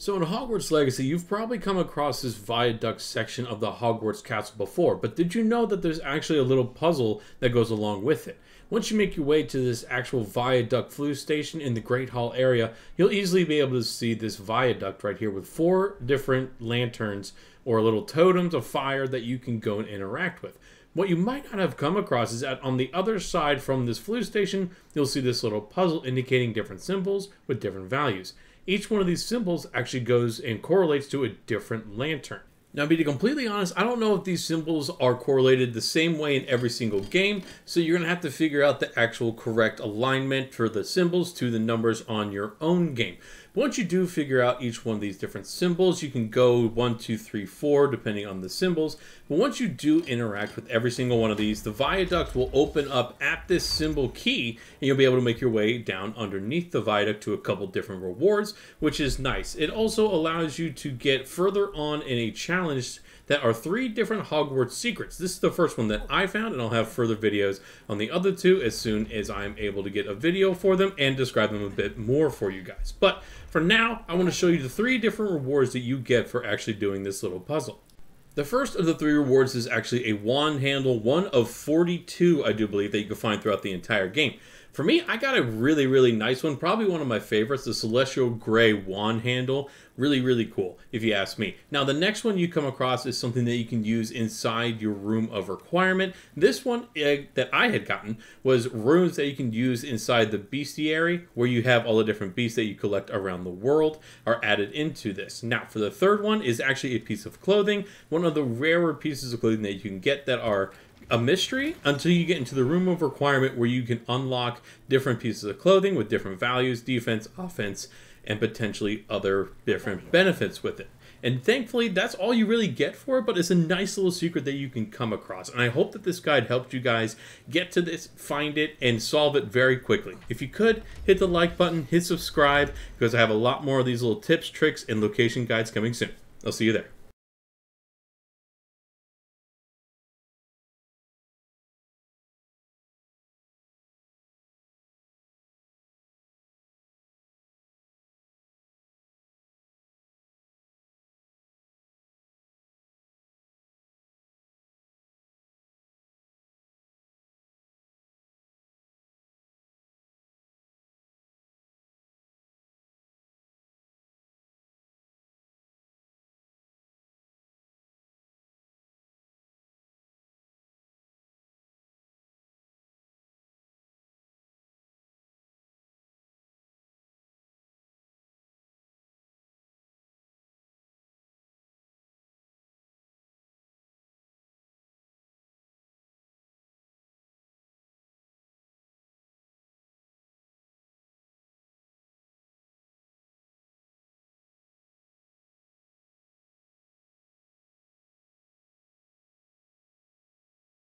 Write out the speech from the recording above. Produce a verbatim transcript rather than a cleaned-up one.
So in Hogwarts Legacy, you've probably come across this viaduct section of the Hogwarts Castle before, but did you know that there's actually a little puzzle that goes along with it? Once you make your way to this actual viaduct flu station in the Great Hall area, you'll easily be able to see this viaduct right here with four different lanterns or little totems of fire that you can go and interact with. What you might not have come across is that on the other side from this flu station, you'll see this little puzzle indicating different symbols with different values. Each one of these symbols actually goes and correlates to a different lantern. Now, to be completely honest, I don't know if these symbols are correlated the same way in every single game, so you're gonna have to figure out the actual correct alignment for the symbols to the numbers on your own game. But once you do figure out each one of these different symbols, you can go one, two, three, four, depending on the symbols. But once you do interact with every single one of these, the viaduct will open up at this symbol key, and you'll be able to make your way down underneath the viaduct to a couple different rewards, which is nice. It also allows you to get further on in a challenge that are three different Hogwarts secrets. This is the first one that I found, and I'll have further videos on the other two as soon as I'm able to get a video for them and describe them a bit more for you guys. But for now, I want to show you the three different rewards that you get for actually doing this little puzzle. The first of the three rewards is actually a wand handle, one of forty-two, I do believe, that you can find throughout the entire game. For me, I got a really, really nice one, probably one of my favorites, the Celestial Gray Wand Handle. Really, really cool, if you ask me. Now, the next one you come across is something that you can use inside your Room of Requirement. This one uh, that I had gotten was rooms that you can use inside the Bestiary, where you have all the different beasts that you collect around the world are added into this. Now, for the third one is actually a piece of clothing, one of the rarer pieces of clothing that you can get that are a mystery until you get into the Room of Requirement, where you can unlock different pieces of clothing with different values, defense, offense, and potentially other different benefits with it. And thankfully, that's all you really get for it, but it's a nice little secret that you can come across. And I hope that this guide helped you guys get to this, find it, and solve it very quickly. If you could, hit the like button, hit subscribe, because I have a lot more of these little tips, tricks, and location guides coming soon. I'll see you there.